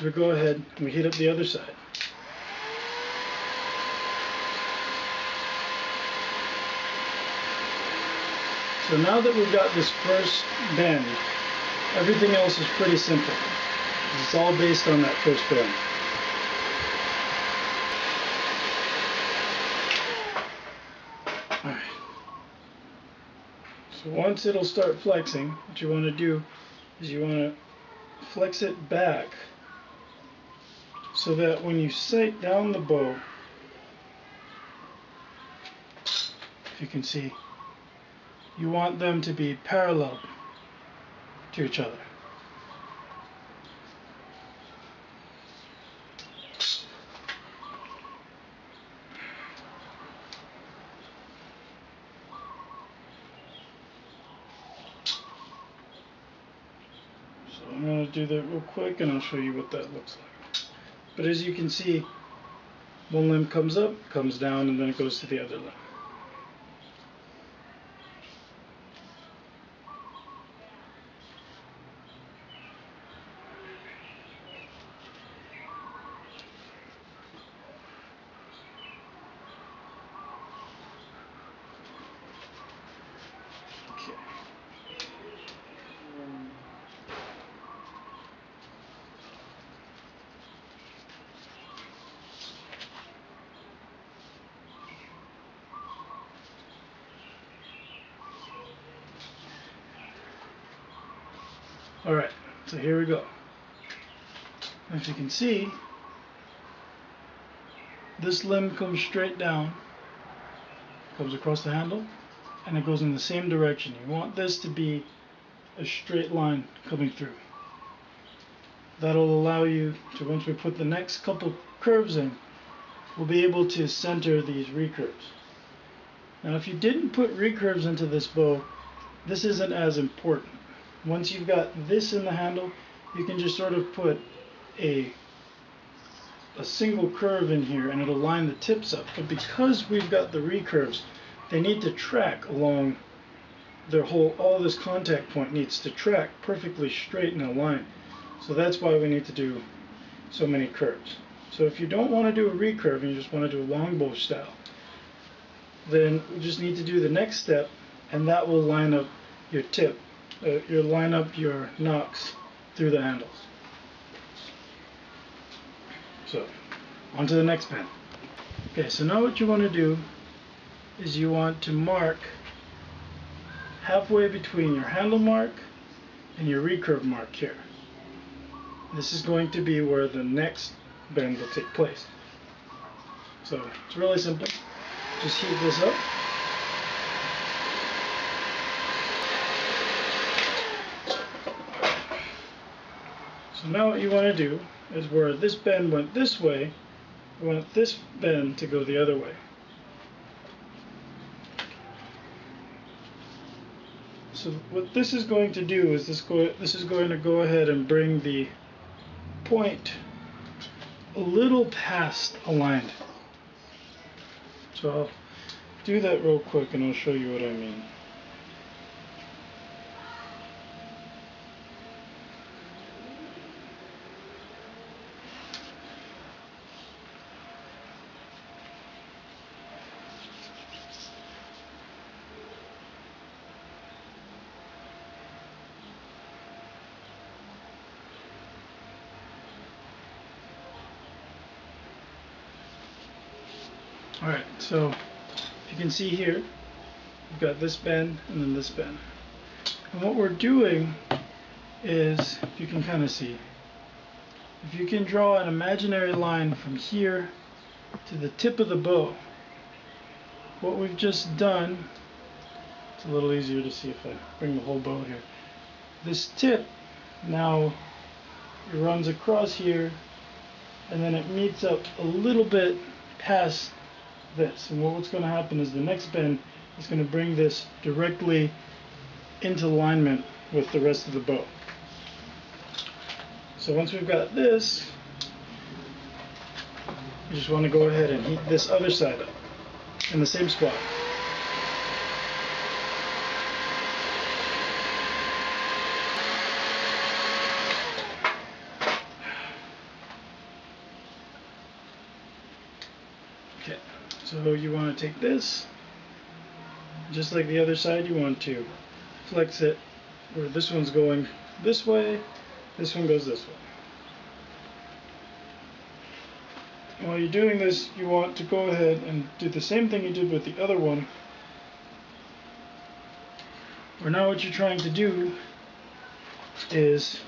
So we go ahead and we heat up the other side. So now that we've got this first bend, everything else is pretty simple. It's all based on that first bend. Alright. So once it'll start flexing, what you want to do is you want to flex it back so that when you sight down the bow, if you can see, you want them to be parallel to each other. I'm going to do that real quick and I'll show you what that looks like. But as you can see, one limb comes up, comes down, and then it goes to the other limb. Alright, so here we go. As you can see, this limb comes straight down, comes across the handle, and it goes in the same direction. You want this to be a straight line coming through. That'll allow you to, once we put the next couple curves in, we'll be able to center these recurves. Now if you didn't put recurves into this bow, this isn't as important. Once you've got this in the handle, you can just sort of put a single curve in here and it'll line the tips up. But because we've got the recurves, they need to track along their whole, all this contact point needs to track perfectly straight in a line. So that's why we need to do so many curves. So if you don't want to do a recurve and you just want to do a longbow style, then we just need to do the next step, and that will line up your tip. You'll line up your nocks through the handles. So, on to the next bend. Okay, so now what you want to do is you want to mark halfway between your handle mark and your recurve mark here. This is going to be where the next bend will take place. So, it's really simple. Just heat this up. So now what you want to do is where this bend went this way, you want this bend to go the other way. So what this is going to do is this is going to go ahead and bring the point a little past aligned. So I'll do that real quick and I'll show you what I mean. Alright, so you can see here, we've got this bend and then this bend. And what we're doing is, if you can kind of see, if you can draw an imaginary line from here to the tip of the bow, what we've just done, it's a little easier to see if I bring the whole bow here. This tip now it runs across here and then it meets up a little bit past this, and what's going to happen is the next bend is going to bring this directly into alignment with the rest of the bow. So once we've got this, you just want to go ahead and heat this other side up in the same spot. So you want to take this, just like the other side, you want to flex it where this one's going this way, this one goes this way. And while you're doing this, you want to go ahead and do the same thing you did with the other one. Where now what you're trying to do is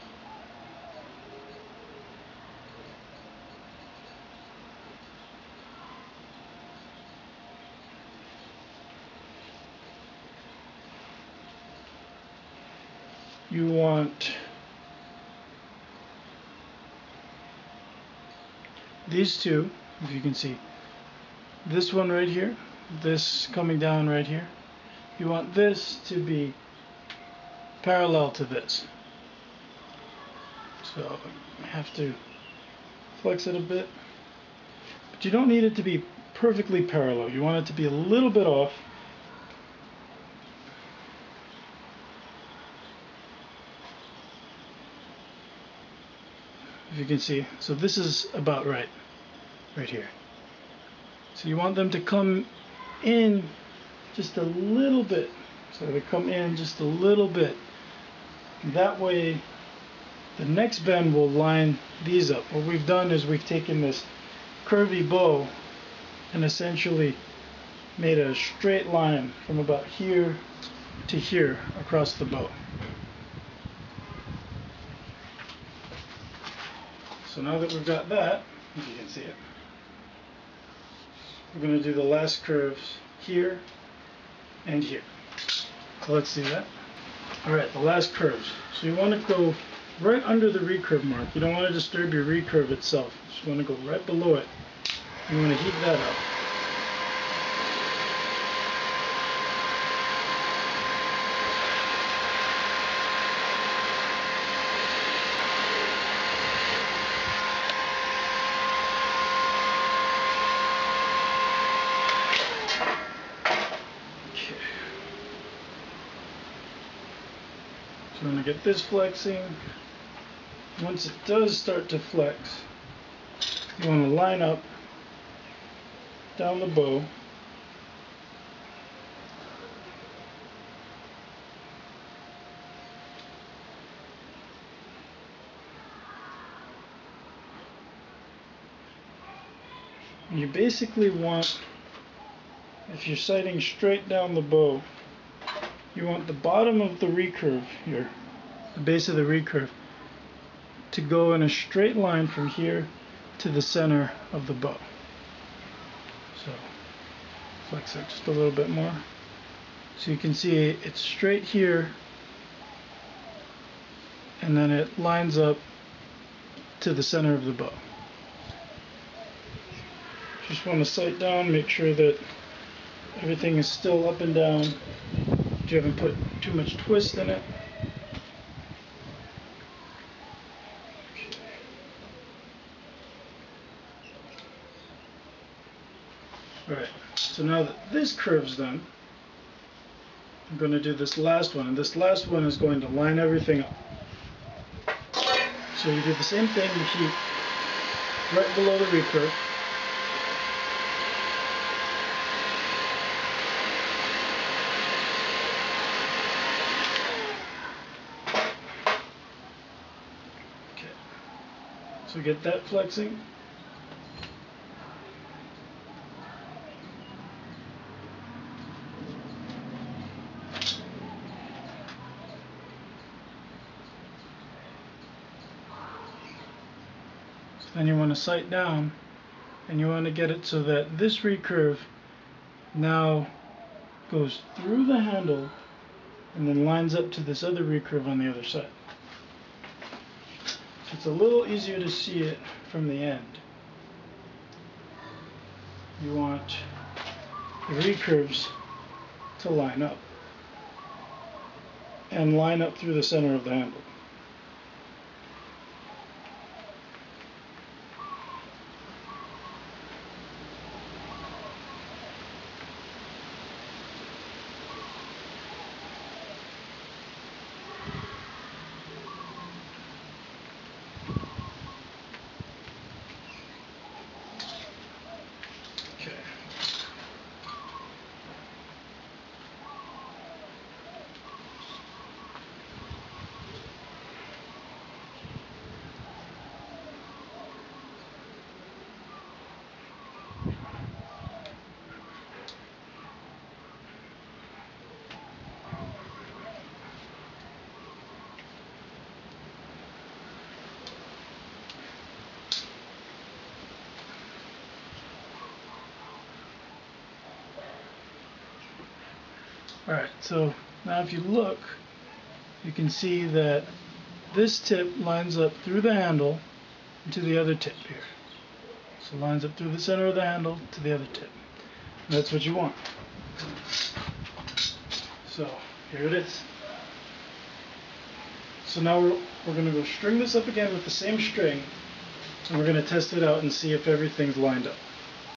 you want these two, if you can see, this one right here, this coming down right here, you want this to be parallel to this. So I have to flex it a bit, but you don't need it to be perfectly parallel. You want it to be a little bit off. If you can see, so this is about right here. So you want them to come in just a little bit. So they come in just a little bit. That way, the next bend will line these up. What we've done is we've taken this curvy bow and essentially made a straight line from about here to here across the bow. So now that we've got that, if you can see it, we're going to do the last curves here and here. So let's do that. Alright, the last curves. So you want to go right under the recurve mark. You don't want to disturb your recurve itself. You just want to go right below it. You want to heat that up. I'm going to get this flexing. Once it does start to flex, you want to line up down the bow. And you basically want, if you're sighting straight down the bow, you want the bottom of the recurve here, the base of the recurve, to go in a straight line from here to the center of the bow. So flex it just a little bit more. So you can see it's straight here, and then it lines up to the center of the bow. Just want to sight down, make sure that everything is still up and down. You haven't put too much twist in it. Alright, so now that this curve's done, I'm going to do this last one, and this last one is going to line everything up. So you do the same thing, you heat right below the recurve. So get that flexing. So then you want to sight down, and you want to get it so that this recurve now goes through the handle and then lines up to this other recurve on the other side. It's a little easier to see it from the end. You want the recurves to line up and line up through the center of the handle. Okay. Alright, so now if you look, you can see that this tip lines up through the handle to the other tip here. So it lines up through the center of the handle to the other tip. And that's what you want. So here it is. So now we're going to go string this up again with the same string, and we're going to test it out and see if everything's lined up.